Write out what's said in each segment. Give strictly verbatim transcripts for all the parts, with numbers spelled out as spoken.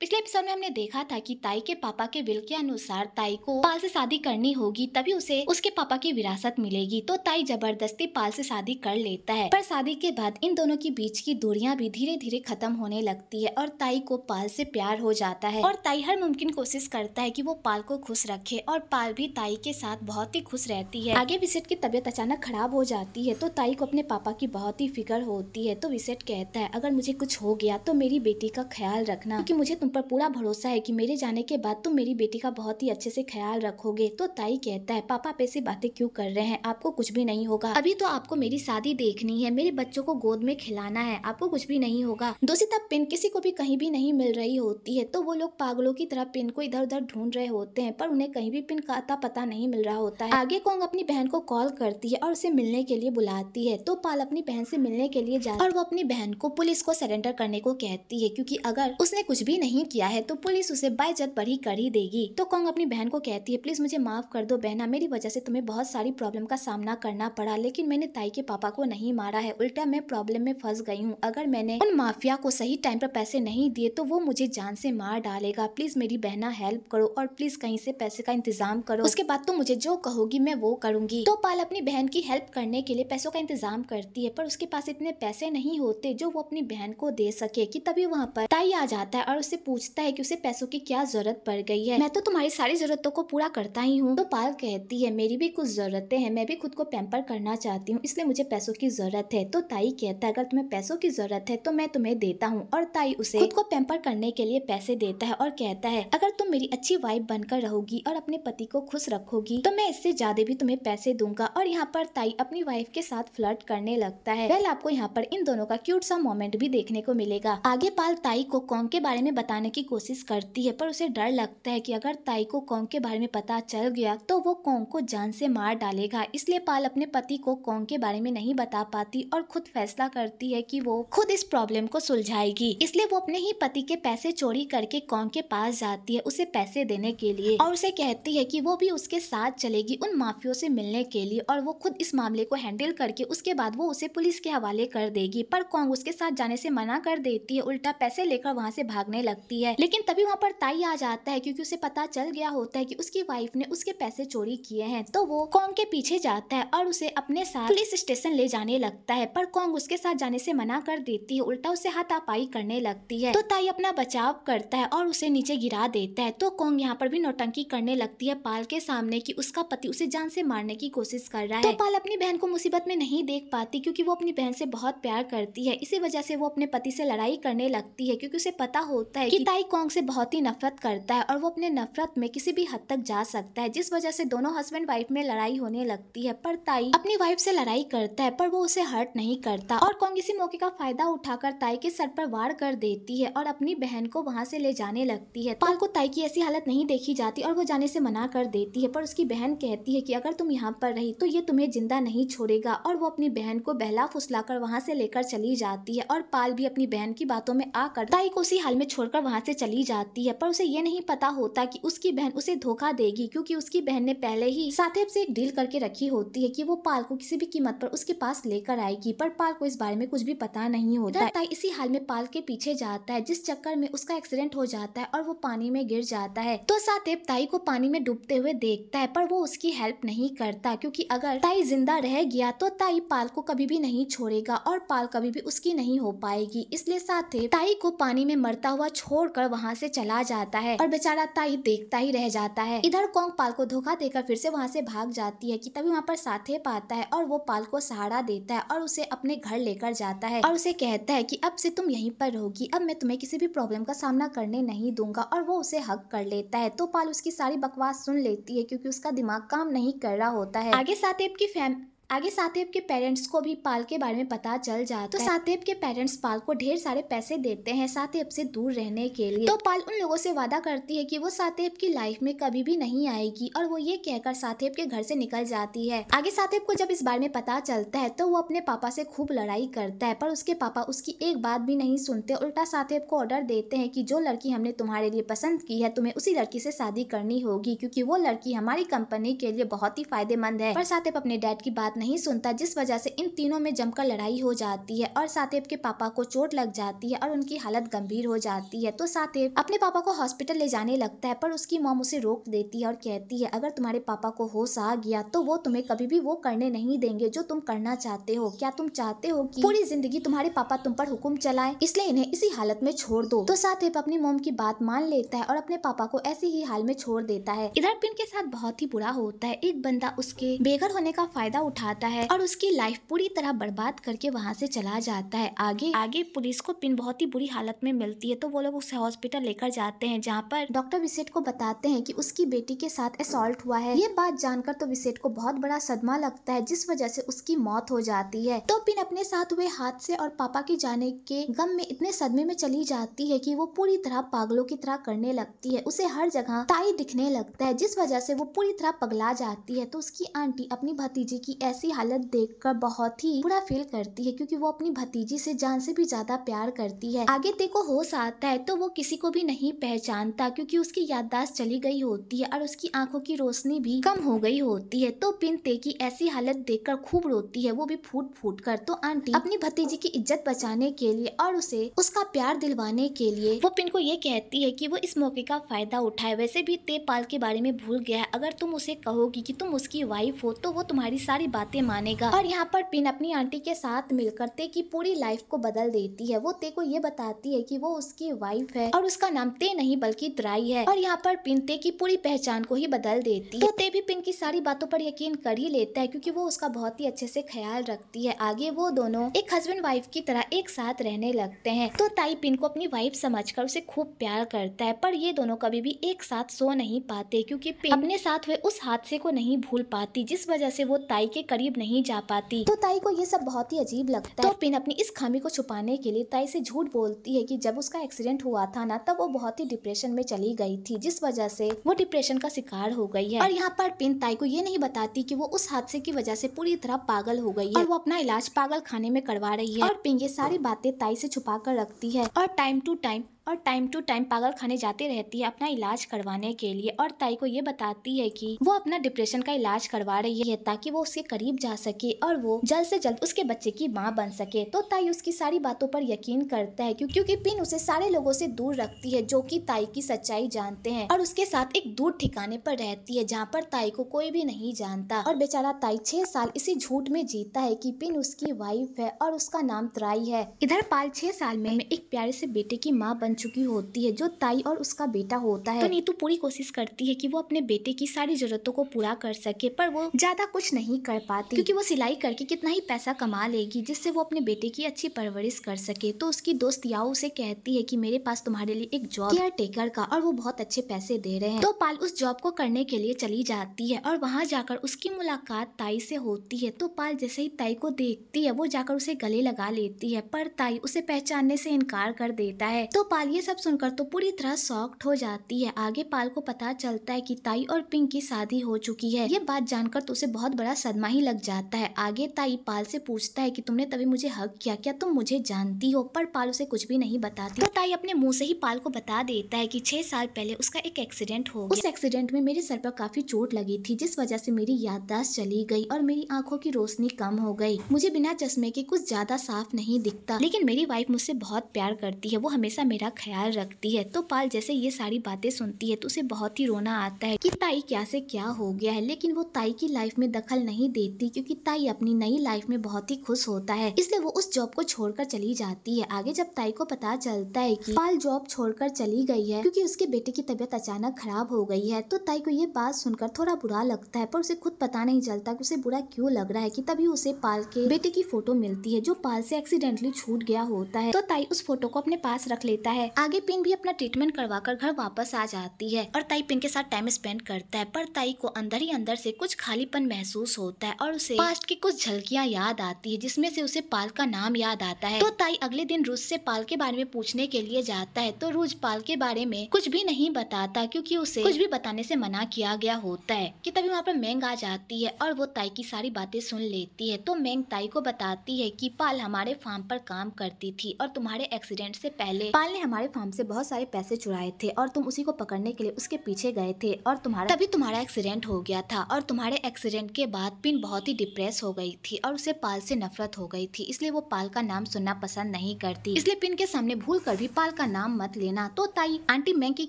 पिछले एपिसोड में हमने देखा था कि ताई के पापा के विल के अनुसार ताई को पाल से शादी करनी होगी, तभी उसे उसके पापा की विरासत मिलेगी। तो ताई जबरदस्ती पाल से शादी कर लेता है, पर शादी के बाद इन दोनों के बीच की दूरियां भी धीरे धीरे खत्म होने लगती है और ताई को पाल से प्यार हो जाता है। और ताई हर मुमकिन कोशिश करता है कि वो पाल को खुश रखे और पाल भी ताई के साथ बहुत ही खुश रहती है। आगे विसेट की तबीयत अचानक खराब हो जाती है तो ताई को अपने पापा की बहुत ही फिक्र होती है। तो विसेट कहता है, अगर मुझे कुछ हो गया तो मेरी बेटी का ख्याल रखना, क्योंकि मुझे तुम पर पूरा भरोसा है कि मेरे जाने के बाद तुम मेरी बेटी का बहुत ही अच्छे से ख्याल रखोगे। तो ताई कहता है, पापा आप ऐसी बातें क्यों कर रहे हैं, आपको कुछ भी नहीं होगा, अभी तो आपको मेरी शादी देखनी है, मेरे बच्चों को गोद में खिलाना है, आपको कुछ भी नहीं होगा। दोस्ती तब पिन किसी को भी कहीं भी नहीं मिल रही होती है, तो वो लोग पागलों की तरह पिन को इधर उधर ढूंढ रहे होते हैं, पर उन्हें कहीं भी पिन का अता पता नहीं मिल रहा होता है। आगे कोंग अपनी बहन को कॉल करती है और उसे मिलने के लिए बुलाती है। तो पाल अपनी बहन से मिलने के लिए जाती है और वो अपनी बहन को पुलिस को सरेंडर करने को कहती है, क्योंकि अगर उसने कुछ भी नहीं किया है तो पुलिस उसे बाइज्जत बरी कर ही देगी। तो कोंग अपनी बहन को कहती है, प्लीज मुझे माफ कर दो बहना, मेरी वजह से तुम्हें बहुत सारी प्रॉब्लम का सामना करना पड़ा, लेकिन मैंने ताई के पापा को नहीं मारा है, उल्टा मैं प्रॉब्लम में फंस गई हूँ। अगर मैंने उन माफिया को सही टाइम पर पैसे नहीं दिए तो वो मुझे जान से मार डालेगा, प्लीज मेरी बहना हेल्प करो और प्लीज कहीं से पैसे का इंतजाम करो, उसके बाद तुम मुझे जो कहोगी मैं वो करूंगी। तो पाल अपनी बहन की हेल्प करने के लिए पैसों का इंतजाम करती है, पर उसके पास इतने पैसे नहीं होते जो वो अपनी बहन को दे सके कि तभी वहाँ पर ताई आ जाता है और उसे पूछता है कि उसे पैसों की क्या जरूरत पड़ गई है, मैं तो तुम्हारी सारी जरूरतों को पूरा करता ही हूँ। तो पाल कहती है, मेरी भी कुछ जरूरतें हैं, मैं भी खुद को पैम्पर करना चाहती हूँ, इसलिए मुझे पैसों की जरूरत है। तो ताई कहता है, अगर तुम्हें पैसों की जरूरत है तो मैं तुम्हें देता हूँ। और ताई उसे खुद को पैम्पर करने के लिए पैसे देता है और कहता है, अगर तुम मेरी अच्छी वाइफ बनकर रहोगी और अपने पति को खुश रखोगी तो मैं इससे ज्यादा भी तुम्हें पैसे दूंगा। और यहाँ पर ताई अपनी वाइफ के साथ फ्लर्ट करने लगता है। वेल आपको यहाँ पर इन दोनों का क्यूट सा मोमेंट भी देखने को मिलेगा। आगे पाल ताई को कॉम के बारे में बताने की कोशिश करती है, पर उसे डर लगता है कि अगर ताई को कोंग के बारे में पता चल गया तो वो कोंग को जान से मार डालेगा, इसलिए पाल अपने पति को कोंग के बारे में नहीं बता पाती और खुद फैसला करती है कि वो खुद इस प्रॉब्लम को सुलझाएगी। इसलिए वो अपने ही पति के पैसे चोरी करके कोंग के पास जाती है उसे पैसे देने के लिए, और उसे कहती है कि वो भी उसके साथ चलेगी उन माफियों से मिलने के लिए और वो खुद इस मामले को हैंडल करके उसके बाद वो उसे पुलिस के हवाले कर देगी। पर कोंग उसके साथ जाने से मना कर देती है, उल्टा पैसे लेकर वहाँ से भागने लगती है। लेकिन तभी वहाँ पर ताई आ जाता है, क्योंकि उसे पता चल गया होता है कि उसकी वाइफ ने उसके पैसे चोरी किए हैं। तो वो कोंग के पीछे जाता है और उसे अपने साथ पुलिस स्टेशन ले जाने लगता है, पर कोंग उसके साथ जाने से मना कर देती है, उल्टा उसे हाथापाई करने लगती है। तो ताई अपना बचाव करता है और उसे नीचे गिरा देता है। तो कोंग यहाँ पर भी नौटंकी करने लगती है पाल के सामने कि उसका पति उसे जान से मारने की कोशिश कर रहा है। तो पाल अपनी बहन को मुसीबत में नहीं देख पाती, क्योंकि वो अपनी बहन से बहुत प्यार करती है, इसी वजह से वो अपने पति से लड़ाई करने लगती है, क्योंकि उसे पता होता है कि ताई कोंग से बहुत ही नफरत करता है और वो अपने नफरत में किसी भी हद तक जा सकता है, जिस वजह से दोनों हस्बैंड वाइफ में लड़ाई होने लगती है। पर ताई अपनी वाइफ से लड़ाई करता है, पर वो उसे हर्ट नहीं करता और कोंग इसी मौके का फायदा उठाकर ताई के सर पर वार कर देती है और अपनी बहन को वहाँ से ले जाने लगती है। पाल को ताई की ऐसी हालत नहीं देखी जाती और वो जाने से मना कर देती है, पर उसकी बहन कहती है कि अगर तुम यहाँ पर रही तो ये तुम्हें जिंदा नहीं छोड़ेगा, और वो अपनी बहन को बहला फुसला कर वहाँ से लेकर चली जाती है। और पाल भी अपनी बहन की बातों में आकर ताई को उसी हाल में छोड़कर वहाँ से चली जाती है, पर उसे ये नहीं पता होता कि उसकी बहन उसे धोखा देगी, क्योंकि उसकी बहन ने पहले ही साथेब से एक डील करके रखी होती है कि वो पाल को किसी भी कीमत पर उसके पास लेकर आएगी, पर पाल को इस बारे में कुछ भी पता नहीं होता। ताई इसी हाल में पाल के पीछे जाता है, जिस चक्कर में उसका एक्सीडेंट हो जाता है और वो पानी में गिर जाता है। तो साथेब ताई को पानी में डूबते हुए देखता है, पर वो उसकी हेल्प नहीं करता, क्योंकि अगर ताई जिंदा रह गया तो ताई पाल को कभी भी नहीं छोड़ेगा और पाल कभी भी उसकी नहीं हो पाएगी। इसलिए साथेब ताई को पानी में मरता हुआ छोड़कर वहाँ से चला जाता है और बेचारा ताई देखता ही रह जाता है। इधर कोंग पाल को धोखा देकर फिर से वहाँ से भाग जाती है कि तभी वहाँ पर साथेब आता है और वो पाल को सहारा देता है और उसे अपने घर लेकर जाता है और उसे कहता है कि अब से तुम यहीं पर रहोगी, अब मैं तुम्हें किसी भी प्रॉब्लम का सामना करने नहीं दूंगा, और वो उसे हक कर लेता है। तो पाल उसकी सारी बकवास सुन लेती है, क्योंकि उसका दिमाग काम नहीं कर रहा होता है। आगे साथेब की फैम आगे साथेब के पेरेंट्स को भी पाल के बारे में पता चल जाता है। तो साथेब के पेरेंट्स पाल को ढेर सारे पैसे देते हैं साथेब से दूर रहने के लिए। तो पाल उन लोगों से वादा करती है कि वो साथेब की लाइफ में कभी भी नहीं आएगी, और वो ये कहकर साथेब के घर से निकल जाती है। आगे साथेब को जब इस बारे में पता चलता है तो वो अपने पापा से खूब लड़ाई करता है, पर उसके पापा उसकी एक बात भी नहीं सुनते, उल्टा साथेब को ऑर्डर देते हैं कि जो लड़की हमने तुम्हारे लिए पसंद की है तुम्हें उसी लड़की से शादी करनी होगी, क्योंकि वो लड़की हमारी कंपनी के लिए बहुत ही फायदेमंद है। पर साथेब अपने डैड की बात नहीं सुनता, जिस वजह से इन तीनों में जमकर लड़ाई हो जाती है और साथेब के पापा को चोट लग जाती है और उनकी हालत गंभीर हो जाती है। तो साथेब अपने पापा को हॉस्पिटल ले जाने लगता है पर उसकी मॉम उसे रोक देती है और कहती है अगर तुम्हारे पापा को होश आ गया तो वो तुम्हें कभी भी वो करने नहीं देंगे जो तुम करना चाहते हो। क्या तुम चाहते हो कि पूरी जिंदगी तुम्हारे पापा तुम पर हुक्म चलाएं? इसलिए इन्हें इसी हालत में छोड़ दो। तो साथेब अपनी मॉम की बात मान लेता है और अपने पापा को ऐसे ही हाल में छोड़ देता है। इधर पिन के साथ बहुत ही बुरा होता है। एक बंदा उसके बेघर होने का फायदा उठाता है और उसकी लाइफ पूरी तरह बर्बाद करके वहाँ से चला जाता है। आगे आगे पुलिस को पिन बहुत ही बुरी हालत में मिलती है तो वो लोग उसे हॉस्पिटल लेकर जाते हैं जहाँ पर डॉक्टर विसेट को बताते हैं कि उसकी बेटी के साथ असॉल्ट हुआ है। ये बात जानकर तो विसेट को बहुत बड़ा सदमा लगता है जिस वजह से उसकी मौत हो जाती है। तो पिन अपने साथ हुए हादसे और पापा के जाने के गम में इतने सदमे में चली जाती है कि वो पूरी तरह पागलों की तरह करने लगती है। उसे हर जगह ताई दिखने लगता है जिस वजह से वो पूरी तरह पगला जाती है। तो उसकी आंटी अपनी भतीजी की ऐसी हालत देखकर बहुत ही बुरा फील करती है क्योंकि वो अपनी भतीजी से जान से भी ज्यादा प्यार करती है। आगे देखो होश आता है तो वो किसी को भी नहीं पहचानता क्योंकि उसकी याददाश्त चली गई होती है और उसकी आंखों की रोशनी भी कम हो गई होती है। तो पिन ते की ऐसी हालत देखकर खूब रोती है, वो भी फूट फूट कर। तो आंटी अपनी भतीजी की इज्जत बचाने के लिए और उसे उसका प्यार दिलवाने के लिए वो पिन को ये कहती है कि वो इस मौके का फायदा उठाए। वैसे भी ते पाल के बारे में भूल गया है, अगर तुम उसे कहोगी कि तुम उसकी वाइफ हो तो वो तुम्हारी सारी बातें मानेगा। और यहाँ पर पिन अपनी आंटी के साथ मिलकर ते की पूरी लाइफ को बदल देती है। वो ते को ये बताती है कि वो उसकी वाइफ है और उसका नाम ते नहीं बल्कि त्राई है। और यहाँ पर पिन ते की पूरी पहचान को ही बदल देती है। तो ते भी पिन की सारी बातों पर यकीन कर ही लेता है क्योंकि वो उसका बहुत ही अच्छे से ख्याल रखती है। आगे वो दोनों एक हस्बैंड वाइफ की तरह एक साथ रहने लगते हैं। तो ताई पिन को अपनी वाइफ समझकर उसे खूब प्यार करता है पर ये दोनों कभी भी एक साथ सो नहीं पाते क्योंकि पिन अपने साथ हुए उस हादसे को नहीं भूल पाती जिस वजह से वो ताई के करीब नहीं जा पाती। तो ताई को ये सब बहुत ही अजीब लगता है। तो पिन अपनी इस खामी को छुपाने के लिए ताई से झूठ बोलती है कि जब उसका एक्सीडेंट हुआ था ना तब वो बहुत ही डिप्रेशन में चली गई थी जिस वजह से वो डिप्रेशन का शिकार हो गई है। और यहाँ पर पिन ताई को ये नहीं बताती कि वो उस हादसे की वजह से पूरी तरह पागल हो गई है और वो अपना इलाज पागल खाने में करवा रही है। और पिन ये सारी बातें ताई से छुपा कर रखती है और टाइम टू टाइम और टाइम टू टाइम पागल खाने जाते रहती है अपना इलाज करवाने के लिए। और ताई को ये बताती है कि वो अपना डिप्रेशन का इलाज करवा रही है ताकि वो उसके करीब जा सके और वो जल्द से जल्द उसके बच्चे की माँ बन सके। तो ताई उसकी सारी बातों पर यकीन करता है क्योंकि पिन उसे सारे लोगों से दूर रखती है जो कि ताई की सच्चाई जानते हैं और उसके साथ एक दूर ठिकाने पर रहती है जहाँ पर ताई को कोई भी नहीं जानता। और बेचारा ताई छह साल इसी झूठ में जीता है कि पिन उसकी वाइफ है और उसका नाम त्राई है। इधर पाल छह साल में एक प्यारे से बेटे की माँ चुकी होती है जो ताई और उसका बेटा होता है। तो नीतू पूरी कोशिश करती है कि वो अपने बेटे की सारी जरूरतों को पूरा कर सके पर वो ज्यादा कुछ नहीं कर पाती क्योंकि वो सिलाई करके कितना ही पैसा कमा लेगी जिससे वो अपने बेटे की अच्छी परवरिश कर सके। तो उसकी दोस्त याओ उसे कहती है कि मेरे पास तुम्हारे लिए एक जॉब केयर टेकर का और वो बहुत अच्छे पैसे दे रहे हैं। तो पाल उस जॉब को करने के लिए चली जाती है और वहाँ जाकर उसकी मुलाकात ताई से होती है। तो पाल जैसे ही ताई को देखती है वो जाकर उसे गले लगा लेती है पर ताई उसे पहचानने से इनकार कर देता है। तो पाल ये सब सुनकर तो पूरी तरह शॉक्ड हो जाती है। आगे पाल को पता चलता है कि ताई और पिंक की शादी हो चुकी है। ये बात जानकर तो उसे बहुत बड़ा सदमा ही लग जाता है। आगे ताई पाल से पूछता है कि तुमने तभी मुझे हक किया, क्या तुम मुझे जानती हो? पर पाल उसे कुछ भी नहीं बताती। तो ताई अपने मुंह से ही पाल को बता देता है कि छह साल पहले उसका एक एक्सीडेंट हो गया। उस एक्सीडेंट में मेरे सर पर काफी चोट लगी थी जिस वजह से मेरी याददाश्त चली गई और मेरी आंखों की रोशनी कम हो गई। मुझे बिना चश्मे के कुछ ज्यादा साफ नहीं दिखता लेकिन मेरी वाइफ मुझसे बहुत प्यार करती है, वो हमेशा मेरा ख्याल रखती है। तो पाल जैसे ये सारी बातें सुनती है तो उसे बहुत ही रोना आता है कि ताई क्या से क्या हो गया है लेकिन वो ताई की लाइफ में दखल नहीं देती क्योंकि ताई अपनी नई लाइफ में बहुत ही खुश होता है इसलिए वो उस जॉब को छोड़कर चली जाती है। आगे जब ताई को पता चलता है कि पाल जॉब छोड़कर चली गई है क्योंकि उसके बेटे की तबीयत अचानक खराब हो गई है तो ताई को ये बात सुनकर थोड़ा बुरा लगता है पर उसे खुद पता नहीं चलता कि उसे बुरा क्यों लग रहा है कि तभी उसे पाल के बेटे की फोटो मिलती है जो पाल से एक्सीडेंटली छूट गया होता है। तो ताई उस फोटो को अपने पास रख लेती है। आगे पिन भी अपना ट्रीटमेंट करवाकर घर वापस आ जाती है और ताई पिन के साथ टाइम स्पेंड करता है पर ताई को अंदर ही अंदर से कुछ खालीपन महसूस होता है और उसे पास्ट की कुछ झलकियां याद आती है जिसमें से उसे पाल का नाम याद आता है। तो ताई अगले दिन रूज से पाल के बारे में पूछने के लिए जाता है तो रूज पाल के बारे में कुछ भी नहीं बताता क्योंकि उसे कुछ भी बताने से मना किया गया होता है कि तभी वहाँ पर मेंग आ जाती है और वो ताई की सारी बातें सुन लेती है। तो मेंग ताई को बताती है कि पाल हमारे फार्म पर काम करती थी और तुम्हारे एक्सीडेंट से पहले पाल ने हमारे फार्म से बहुत सारे पैसे चुराए थे और तुम उसी को पकड़ने के लिए उसके पीछे गए थे और तुम्हारा तभी तुम्हारा एक्सीडेंट हो गया था। और तुम्हारे एक्सीडेंट के बाद पिन बहुत ही डिप्रेस हो गई थी और उसे पाल से नफरत हो गई थी, इसलिए वो पाल का नाम सुनना पसंद नहीं करती। इसलिए पिन के सामने भूल कर भी पाल का नाम मत लेना। तो ताई आंटी मैंग की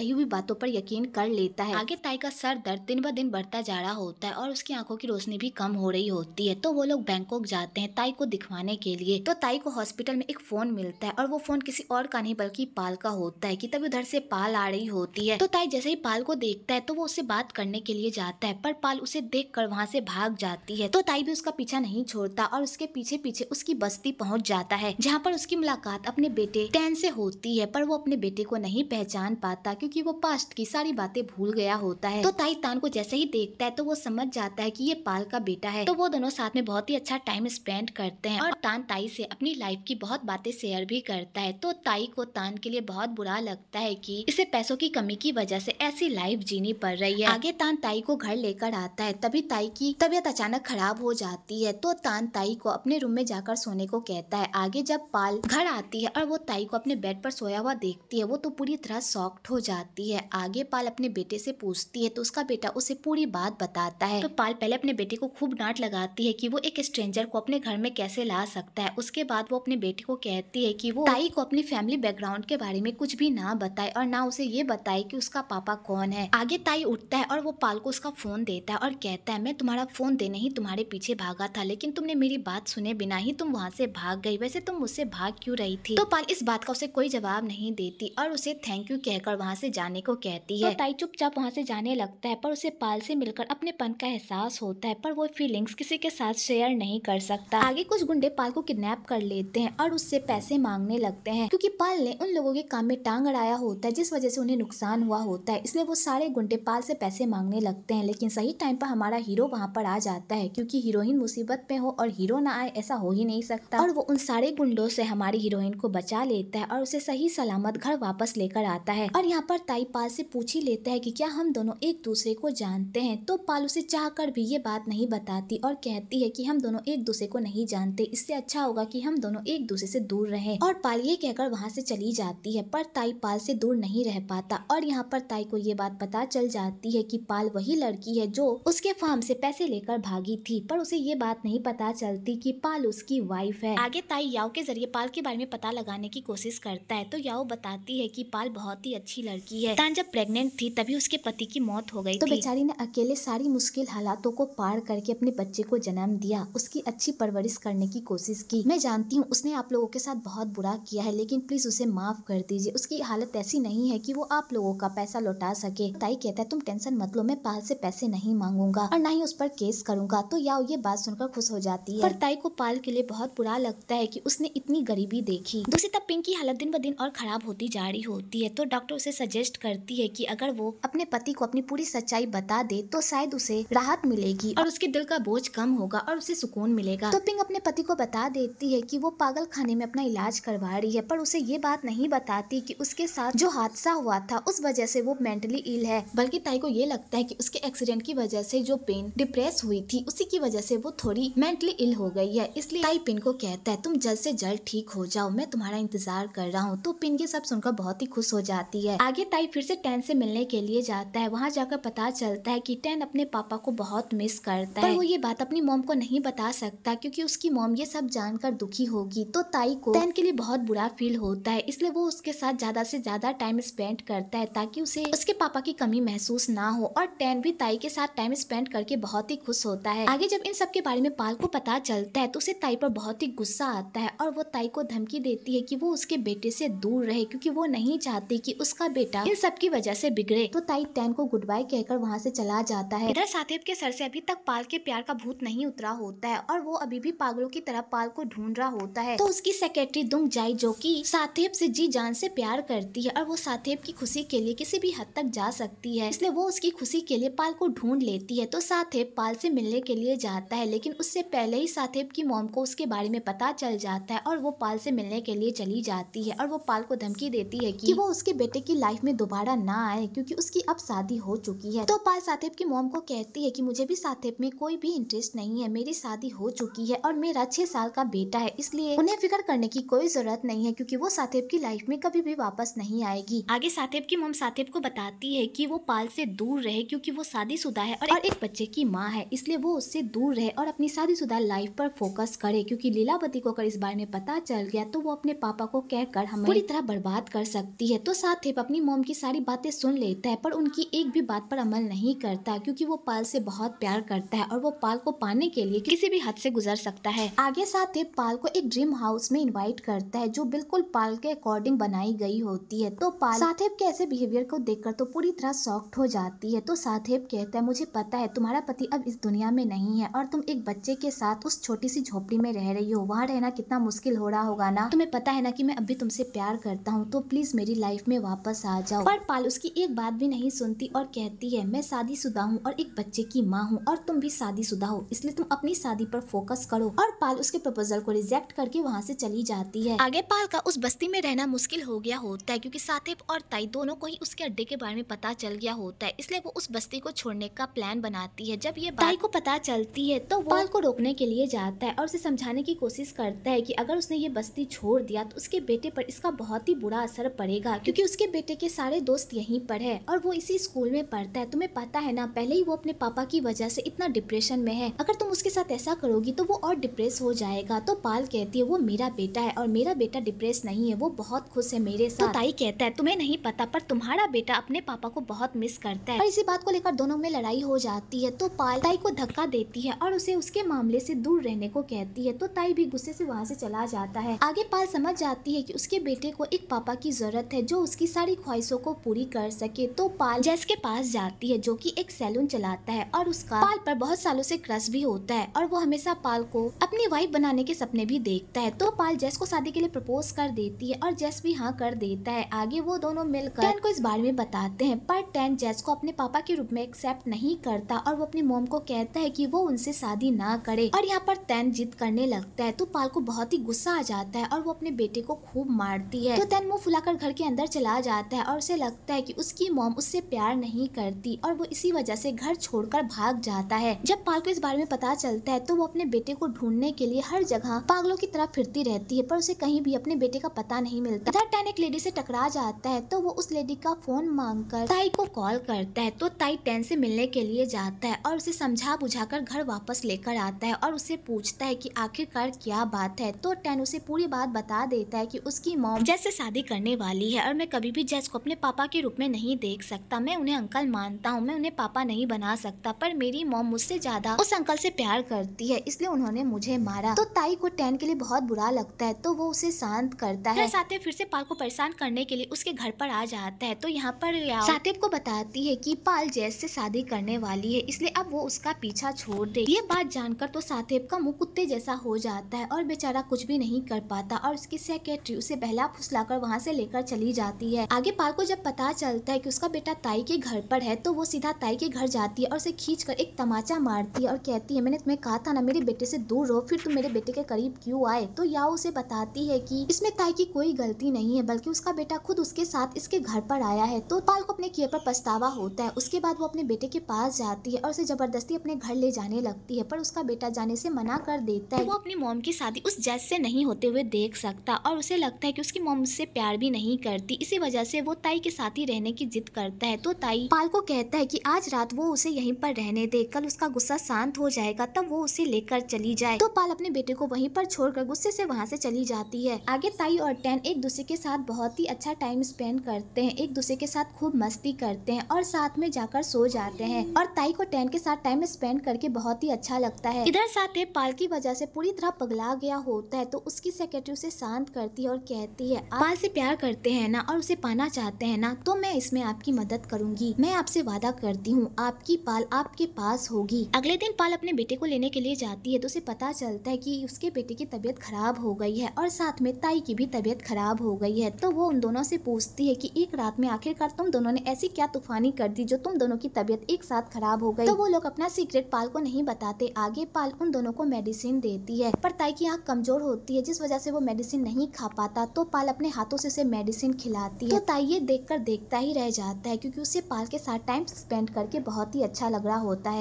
कही हुई बातों पर यकीन कर लेता है। आगे ताई का सर दर्द दिन ब दिन बढ़ता जा रहा होता है और उसकी आंखों की रोशनी भी कम हो रही होती है। तो वो लोग बैंकॉक जाते हैं ताई को दिखवाने के लिए। तो ताई को हॉस्पिटल में एक फोन मिलता है और वो फोन किसी और का नहीं बल्कि पाल का होता है कि तभी उधर से पाल आ रही होती है। तो ताई जैसे ही पाल को देखता है तो वो उससे बात करने के लिए जाता है पर पाल उसे देख कर वहाँ से भाग जाती है। तो ताई भी उसका पीछा नहीं छोड़ता और उसके पीछे पीछे उसकी बस्ती पहुँच जाता है जहाँ पर उसकी मुलाकात अपने बेटे टैन से होती है। पर वो अपने बेटे को नहीं पहचान पाता क्योंकि वो पास्ट की सारी बातें भूल गया होता है। तो ताई तान को जैसे ही देखता है तो वो समझ जाता है कि ये पाल का बेटा है। तो वो दोनों साथ में बहुत ही अच्छा टाइम स्पेंड करते हैं और तान ताई से अपनी लाइफ की बहुत बातें शेयर भी करता है। तो ताई को तान के लिए बहुत बुरा लगता है कि इसे पैसों की कमी की वजह से ऐसी लाइफ जीनी पड़ रही है। आगे तान ताई को घर लेकर आता है तभी ताई की तबीयत अचानक खराब हो जाती है। तो तान ताई को अपने रूम में जाकर सोने को कहता है। आगे जब पाल घर आती है और वो ताई को अपने बेड पर सोया हुआ देखती है वो तो पूरी तरह शॉक्ड हो जाती है। आगे पाल अपने बेटे से पूछती है तो उसका बेटा उसे पूरी बात बताता है। तो पाल पहले अपने बेटे को खूब डांट लगाती है कि वो एक स्ट्रेंजर को अपने घर में कैसे ला सकता है। उसके बाद वो अपने बेटे को कहती है कि वो ताई को अपनी फैमिली बैकग्राउंड के बारे में कुछ भी ना बताए और ना उसे ये बताए कि उसका पापा कौन है। आगे ताई उठता है और वो पाल को उसका फोन देता है और कहता है मैं तुम्हारा फोन देने ही तुम्हारे पीछे भागा था लेकिन तुमने मेरी बात सुने बिना ही तुम वहाँ से भाग गई, वैसे तुम मुझसे भाग क्यों रही थी। तो पाल इस बात का उसे कोई जवाब नहीं देती और उसे थैंक यू कहकर वहाँ से जाने को कहती है। तो ताई चुपचाप वहाँ से जाने लगता है पर उसे पाल से मिलकर अपनेपन का एहसास होता है पर वो फीलिंग्स किसी के साथ शेयर नहीं कर सकता। आगे कुछ गुंडे पाल को किडनैप कर लेते हैं और उससे पैसे मांगने लगते हैं क्योंकि पाल ने उन लोगों के काम में टांग अड़ाया होता है जिस वजह से उन्हें नुकसान हुआ होता है, इसलिए वो सारे गुंडे पाल से पैसे मांगने लगते हैं। लेकिन सही टाइम पर हमारा हीरो वहाँ पर आ जाता है क्योंकि हीरोइन मुसीबत में हो और हीरो ना आए ऐसा हो ही नहीं सकता। और वो उन सारे गुंडों से हमारी हीरोइन को बचा लेता है और उसे सही सलामत घर वापस लेकर आता है। और यहाँ पर ताई पाल से पूछ ही लेता है कि क्या हम दोनों एक दूसरे को जानते हैं। तो पाल उसे चाहकर भी ये बात नहीं बताती और कहती है कि हम दोनों एक दूसरे को नहीं जानते, इससे अच्छा होगा कि हम दोनों एक दूसरे से दूर रहें। और पाल ये कहकर वहाँ से चली जाती है पर ताई पाल से दूर नहीं रह पाता। और यहाँ पर ताई को ये बात पता चल जाती है कि पाल वही लड़की है जो उसके फार्म से पैसे लेकर भागी थी पर उसे ये बात नहीं पता चलती कि पाल उसकी वाइफ है। आगे ताई याओ के जरिए पाल के बारे में पता लगाने की कोशिश करता है। तो याओ बताती है कि पाल बहुत ही अच्छी लड़की है, तान जब प्रेग्नेंट थी तभी उसके पति की मौत हो गई तो बेचारी ने अकेले सारी मुश्किल हालातों को पार करके अपने बच्चे को जन्म दिया, उसकी अच्छी परवरिश करने की कोशिश की। मैं जानती हूँ उसने आप लोगों के साथ बहुत बुरा किया है लेकिन प्लीज उसे माफ कर दीजिए, उसकी हालत ऐसी नहीं है कि वो आप लोगों का पैसा लौटा सके। ताई कहता है तुम टेंशन मत लो, मैं पाल से पैसे नहीं मांगूंगा और ना ही उस पर केस करूंगा। तो याओ ये बात सुनकर खुश हो जाती है पर ताई को पाल के लिए बहुत बुरा लगता है कि उसने इतनी गरीबी देखी। दूसरी तरफ पिंक की हालत दिन ब दिन और खराब होती जा रही होती है। तो डॉक्टर उसे सजेस्ट करती है कि अगर वो अपने पति को अपनी पूरी सच्चाई बता दे तो शायद उसे राहत मिलेगी और उसके दिल का बोझ कम होगा और उसे सुकून मिलेगा। तो पिंक अपने पति को बता देती है कि वो पागल खाने में अपना इलाज करवा रही है पर उसे ये बात नहीं बताती कि उसके साथ जो हादसा हुआ था उस वजह से वो मेंटली इल है, बल्कि ताई को ये लगता है कि उसके एक्सीडेंट की वजह से जो पिन डिप्रेस हुई थी उसी की वजह से वो थोड़ी मेंटली इल हो गई है। इसलिए ताई पिन को कहता है तुम जल्द से जल्द ठीक हो जाओ, मैं तुम्हारा इंतजार कर रहा हूँ। तो पिन ये सब सुनकर बहुत ही खुश हो जाती है। आगे ताई फिर से टैन से मिलने के लिए जाता है। वहाँ जाकर पता चलता है कि टैन अपने पापा को बहुत मिस करता है पर वो ये बात अपनी मॉम को नहीं बता सकता क्योंकि उसकी मॉम ये सब जानकर दुखी होगी। तो ताई को टैन के लिए बहुत बुरा फील होता है इसलिए वो उसके साथ ज्यादा से ज्यादा टाइम स्पेंड करता है ताकि उसे उसके पापा की कमी महसूस ना हो। और टैन भी ताई के साथ टाइम स्पेंड करके बहुत ही खुश होता है। आगे जब इन सब के बारे में पाल को पता चलता है तो उसे ताई पर बहुत ही गुस्सा आता है और वो ताई को धमकी देती है कि वो उसके बेटे से दूर रहे क्योंकि वो नहीं चाहती कि उसका बेटा इन सब की वजह से बिगड़े। तो ताई टैन को गुड बाय कहकर वहाँ से चला जाता है। इधर साथेब के सर से अभी तक पाल के प्यार का भूत नहीं उतरा होता है और वो अभी भी पागलों की तरह पाल को ढूंढ रहा होता है। तो उसकी सेक्रेटरी दुम जाई जो कि साथेब से जी जान से प्यार करती है और वो साथेब की खुशी के लिए किसी भी हद तक जा सकती है, इसलिए वो उसकी खुशी के लिए पाल को ढूंढ लेती है। तो साथेब पाल से मिलने के लिए जाता है लेकिन उससे पहले ही साथेब की मॉम को उसके बारे में पता चल जाता है और वो पाल से मिलने के लिए चली जाती है और वो पाल को धमकी देती है कि, कि वो उसके बेटे की लाइफ में दोबारा ना आए क्योंकि उसकी अब शादी हो चुकी है। तो पाल साथेब की मॉम को कहती है कि मुझे भी साथेब में कोई भी इंटरेस्ट नहीं है, मेरी शादी हो चुकी है और मेरा छह साल का बेटा है इसलिए उन्हें फिक्र करने की कोई जरूरत नहीं है क्योंकि वो साथेब की लाइफ लाइफ में कभी भी वापस नहीं आएगी। आगे साथेब की मम साथेब को बताती है कि वो पाल से दूर रहे क्योंकि वो शादीशुदा है और एक बच्चे की माँ है, इसलिए वो उससे दूर रहे और अपनी शादीशुदा लाइफ पर फोकस करे, क्योंकि लीलावती को अगर इस बारे में पता चल गया तो वो अपने पापा को कहकर हमें पूरी तरह बर्बाद कर सकती है। तो साथेब अपनी मॉम की सारी बातें सुन लेता है पर उनकी एक भी बात पर अमल नहीं करता, क्योंकि वो पाल से बहुत प्यार करता है और वो पाल को पाने के लिए किसी भी हद से गुजर सकता है। आगे साथेब पाल को एक ड्रीम हाउस में इन्वाइट करता है जो बिल्कुल पाल के अकॉर्डिंग बनाई गई होती है। तो पाल साथेब के ऐसे बिहेवियर को देखकर तो पूरी तरह शॉक्ड हो जाती है। तो साथेब कहता है, मुझे पता है तुम्हारा पति अब इस दुनिया में नहीं है और तुम एक बच्चे के साथ उस छोटी सी झोपड़ी में रह रही हो, वहाँ रहना कितना मुश्किल हो रहा होगा ना, तुम्हें पता है ना कि मैं अभी तुमसे प्यार करता हूँ, तो प्लीज मेरी लाइफ में वापस आ जाओ। पर पाल उसकी एक बात भी नहीं सुनती और कहती है, मैं शादीशुदा हूँ और एक बच्चे की माँ हूँ और तुम भी शादीशुदा हो, इसलिए तुम अपनी शादी पर फोकस करो। और पाल उसके प्रपोजल को रिजेक्ट करके वहाँ से चली जाती है। आगे पाल का उस बस्ती में रहना मुश्किल हो गया होता है क्योंकि साथेब और ताई दोनों को ही उसके अड्डे के बारे में पता चल गया होता है, इसलिए वो उस बस्ती को छोड़ने का प्लान बनाती है। जब ये ताई को पता चलती है तो वो पाल को रोकने के लिए जाता है और उसे समझाने की कोशिश करता है कि अगर उसने ये बस्ती छोड़ दिया तो उसके बेटे पर इसका बहुत ही बुरा असर पड़ेगा, क्योंकि उसके बेटे के सारे दोस्त यहीं पर है और वो इसी स्कूल में पढ़ता है। तुम्हें पता है ना, पहले ही वो अपने पापा की वजह से इतना डिप्रेशन में है, अगर तुम उसके साथ ऐसा करोगी तो वो और डिप्रेस हो जाएगा। तो पाल कहती है, वो मेरा बेटा है और मेरा बेटा डिप्रेस नहीं है, वो बहुत खुश है मेरे साथ। तो ताई कहता है, तुम्हें नहीं पता पर तुम्हारा बेटा अपने पापा को बहुत मिस करता है। और इसी बात को लेकर दोनों में लड़ाई हो जाती है। तो पाल ताई को धक्का देती है और उसे उसके मामले से दूर रहने को कहती है। तो ताई भी गुस्से से वहाँ से चला जाता है। आगे पाल समझ जाती है कि उसके बेटे को एक पापा की जरूरत है जो उसकी सारी ख्वाहिशों को पूरी कर सके। तो पाल जैस के पास जाती है जो कि एक सैलून चलाता है और उसका पाल पर बहुत सालों से क्रश भी होता है और वो हमेशा पाल को अपनी वाइफ बनाने के सपने भी देखता है। तो पाल जैस को शादी के लिए प्रपोज कर देती है और जैस भी हाँ कर देता है। आगे वो दोनों मिलकर टैन को इस बारे में बताते हैं, पर टैन जैस को अपने पापा के रूप में एक्सेप्ट नहीं करता और वो अपनी मॉम को कहता है कि वो उनसे शादी ना करे और यहाँ पर टैन जिद करने लगता है। तो पाल को बहुत ही गुस्सा आ जाता है और वो अपने बेटे को खूब मारती है। तो टैन मुंह फुलाकर घर के अंदर चला जाता है और उसे लगता है कि उसकी मॉम उससे प्यार नहीं करती और वो इसी वजह से घर छोड़कर भाग जाता है। जब पाल को इस बारे में पता चलता है तो वो अपने बेटे को ढूंढने के लिए हर जगह पागलों की तरह फिरती रहती है पर उसे कहीं भी अपने बेटे का पता नहीं मिलता। तब टैन एक लेडी से टकरा जाता है तो वो उस लेडी का फोन मांगकर ताई को कॉल करता है। तो ताई टैन से मिलने के लिए जाता है और उसे समझा बुझाकर घर वापस लेकर आता है और उसे पूछता है कि आखिरकार क्या बात है। तो टैन उसे पूरी बात बता देता है कि उसकी मॉम जैस से शादी करने वाली है और मैं कभी भी जैस को अपने पापा के रूप में नहीं देख सकता, मैं उन्हें अंकल मानता हूँ, मैं उन्हें पापा नहीं बना सकता, पर मेरी मॉम मुझसे ज्यादा उस अंकल से प्यार करती है इसलिए उन्होंने मुझे मारा। तो ताई को टैन के लिए बहुत बुरा लगता है तो वो उसे शांत करता है। साथेब फिर से पाल को परेशान करने के लिए उसके घर पर आ जाता है। तो यहाँ पर साथेब को बताती है कि पाल जैस से शादी करने वाली है इसलिए अब वो उसका पीछा छोड़ दे। ये बात जानकर तो साथेब का मुंह कुत्ते जैसा हो जाता है और बेचारा कुछ भी नहीं कर पाता और उसकी सेक्रेटरी उसे बहला फुसलाकर वहाँ से लेकर चली जाती है। आगे पाल को जब पता चलता है कि उसका बेटा ताई के घर पर है तो वो सीधा ताई के घर जाती है और उसे खींचकर एक तमाचा मारती है और कहती है, मैंने तुम्हें कहा था ना मेरे बेटे से दूर रहो, फिर तुम मेरे बेटे के करीब क्यों आए। तो याओ उसे बताती है कि इसमें ताई की कोई गलती नहीं है बल्कि उसका बेटा खुद उसके साथ इसके घर पर आया है। तो पाल को अपने किए पर पछतावा होता है। उसके बाद वो अपने बेटे के पास जाती है और उसे जबरदस्ती अपने घर ले जाने लगती है पर उसका बेटा जाने से मना कर देता है। वो अपनी मॉम की शादी उस जैस से नहीं होते हुए देख सकता और उसे लगता है कि उसकी मॉम उससे प्यार भी नहीं करती, इसी वजह से वो ताई के साथ ही रहने की जिद करता है। तो ताई पाल को कहता है कि आज रात वो उसे यहीं पर रहने दे, कल उसका गुस्सा शांत हो जाएगा तब वो उसे लेकर चली जाए। तो पाल अपने बेटे को वहीं पर छोड़कर गुस्से से वहाँ से चली जाती है। आगे ताई और टैन एक दूसरे के साथ बहुत ही अच्छा टाइम स्पेंड करते हैं, एक दूसरे के साथ खूब मस्ती करते हैं और साथ में जाकर सो जाते हैं और ताई को टैन के साथ टाइम स्पेंड करके बहुत ही अच्छा लगता है। इधर साथेब पाल की वजह से पूरी तरह पगला गया होता है। तो उसकी सेक्रेटरी उसे शांत करती है और कहती है, आप पाल से प्यार करते हैं ना और उसे पाना चाहते हैं ना, तो मैं इसमें आपकी मदद करूंगी, मैं आपसे वादा करती हूँ आपकी पाल आपके पास होगी। अगले दिन पाल अपने बेटे को लेने के लिए जाती है तो उसे पता चलता है कि उसके बेटे की तबीयत खराब हो गई है और साथ में ताई की भी तबीयत खराब हो गई है। तो वो उन दोनों से पूछती है कि एक रात में आखिरकार तुम दोनों ने ऐसी क्या तूफानी कर दी जो तुम दोनों की तबीयत एक साथ खराब हो गई। तो वो लोग अपना सीक्रेट पाल को नहीं बताते। आगे पाल उन दोनों को मेडिसिन देती है पर ताई की आँख कमजोर होती है जिस वजह से वो मेडिसिन नहीं खा पाता। तो पाल अपने हाथों से उसे मेडिसिन खिलाती है। तो ताई ये देखकर देखता ही रह जाता है क्योंकि उसे पाल के साथ टाइम स्पेंड करके बहुत ही अच्छा लग रहा होता है।